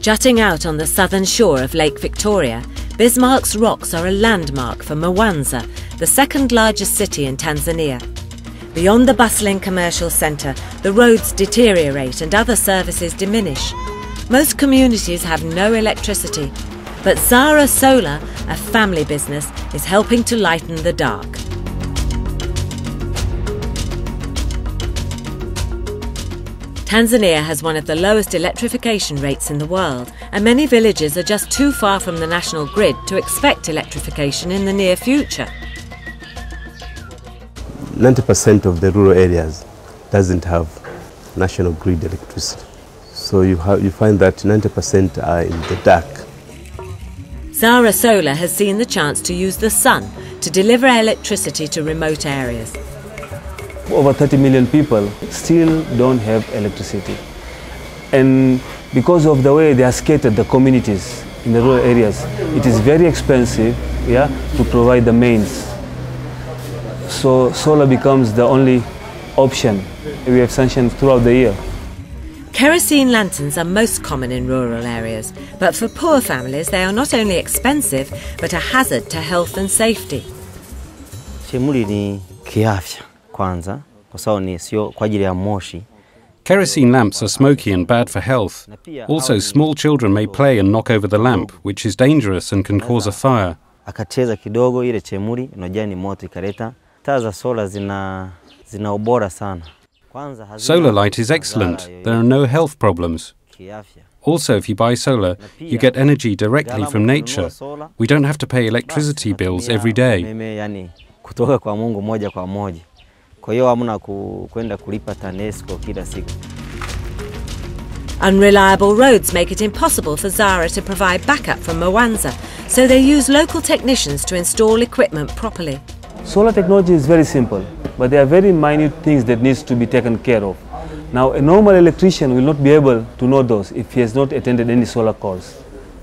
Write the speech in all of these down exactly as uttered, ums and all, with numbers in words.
Jutting out on the southern shore of Lake Victoria, Bismarck's rocks are a landmark for Mwanza, the second largest city in Tanzania. Beyond the bustling commercial centre, the roads deteriorate and other services diminish. Most communities have no electricity, but Zara Solar, a family business, is helping to lighten the dark. Tanzania has one of the lowest electrification rates in the world, and many villages are just too far from the national grid to expect electrification in the near future. ninety percent of the rural areas doesn't have national grid electricity, so you, have, you find that ninety percent are in the dark. Zara Solar has seen the chance to use the sun to deliver electricity to remote areas. Over thirty million people still don't have electricity, and because of the way they are scattered, the communities in the rural areas, it is very expensive, yeah, to provide the mains. So solar becomes the only option we have sanctioned throughout the year. Kerosene lanterns are most common in rural areas, but for poor families they are not only expensive but a hazard to health and safety. Kerosene lamps are smoky and bad for health. Also, small children may play and knock over the lamp, which is dangerous and can cause a fire. Solar light is excellent. There are no health problems. Also, if you buy solar, you get energy directly from nature. We don't have to pay electricity bills every day. Unreliable roads make it impossible for Zara to provide backup from Mwanza, so they use local technicians to install equipment properly. Solar technology is very simple, but there are very minute things that needs to be taken care of. Now, a normal electrician will not be able to know those if he has not attended any solar course.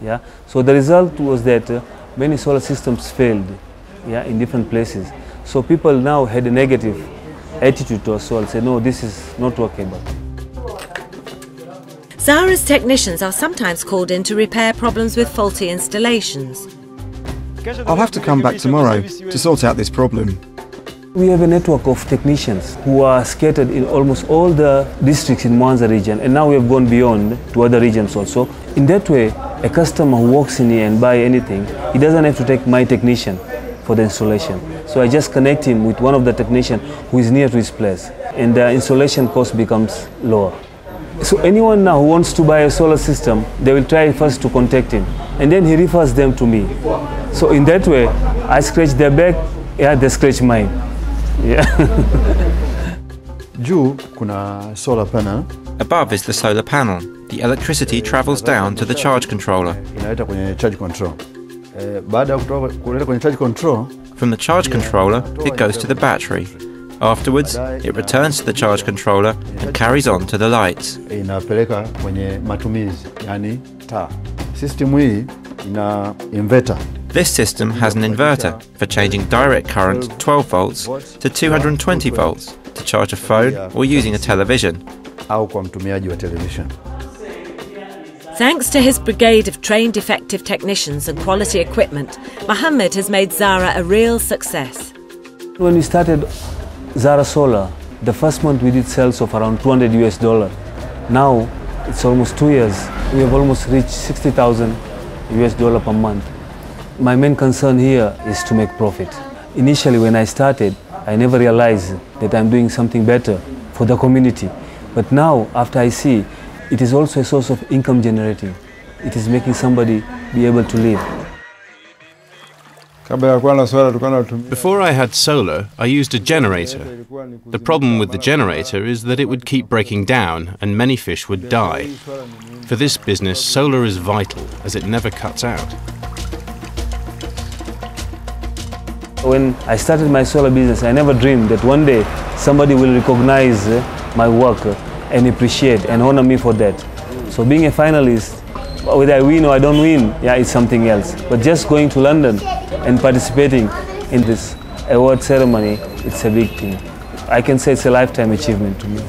Yeah? So the result was that uh, many solar systems failed, yeah, in different places. So people now had a negative attitude to us all, say, no, this is not workable. Zara's technicians are sometimes called in to repair problems with faulty installations. I'll have to come back tomorrow to sort out this problem. We have a network of technicians who are scattered in almost all the districts in Mwanza region, and now we have gone beyond to other regions also. In that way, a customer who walks in here and buys anything, he doesn't have to take my technician for the installation. So I just connect him with one of the technicians who is near to his place, and the installation cost becomes lower. So anyone now who wants to buy a solar system, they will try first to contact him, and then he refers them to me. So in that way, I scratch their back, yeah, they scratch mine. Yeah. Above is the solar panel. The electricity travels down to the charge controller. From the charge controller, it goes to the battery. Afterwards, it returns to the charge controller and carries on to the lights. This system has an inverter for changing direct current twelve volts to two hundred twenty volts to charge a phone or using a television. Thanks to his brigade of trained effective technicians and quality equipment, Muhammad has made Zara a real success. When we started Zara Solar, the first month we did sales of around two hundred US dollars. Now it's almost two years. We have almost reached sixty thousand US dollars per month. My main concern here is to make profit. Initially when I started, I never realized that I'm doing something better for the community. But now, after I see, it is also a source of income generating. It is making somebody be able to live. Before I had solar, I used a generator. The problem with the generator is that it would keep breaking down and many fish would die. For this business, solar is vital as it never cuts out. When I started my solar business, I never dreamed that one day somebody will recognize my work and appreciate and honor me for that. So being a finalist, whether I win or I don't win, yeah, it's something else. But just going to London and participating in this award ceremony, it's a big thing. I can say it's a lifetime achievement to me.